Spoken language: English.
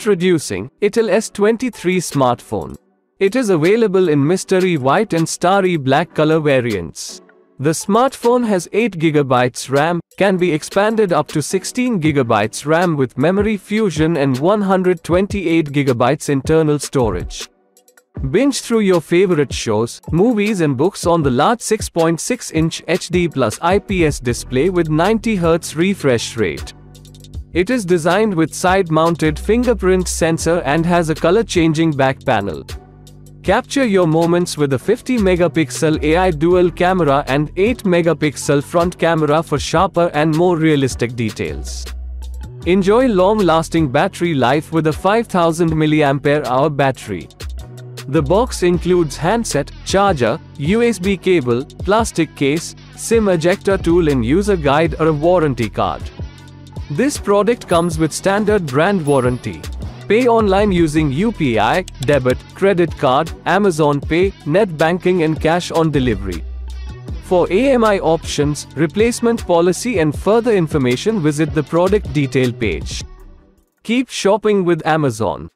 Introducing Itel S23 smartphone. It is available in mystery white and starry black color variants. The smartphone has 8 GB RAM, can be expanded up to 16 GB RAM with memory fusion and 128 GB internal storage. Binge through your favorite shows, movies and books on the large 6.6-inch HD+ IPS display with 90 Hz refresh rate. It is designed with side-mounted fingerprint sensor and has a color-changing back panel. Capture your moments with a 50-megapixel AI dual camera and 8-megapixel front camera for sharper and more realistic details. Enjoy long-lasting battery life with a 5000 mAh battery. The box includes handset, charger, USB cable, plastic case, SIM ejector tool and user guide or a warranty card. This product comes with standard brand warranty. Pay online using UPI, debit, credit card, Amazon Pay, net banking and cash on delivery. For AMI options, replacement policy and further information, visit the product detail page. Keep shopping with Amazon.